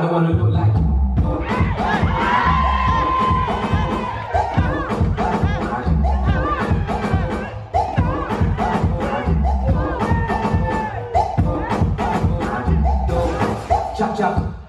don't want to look like you. Chop chop.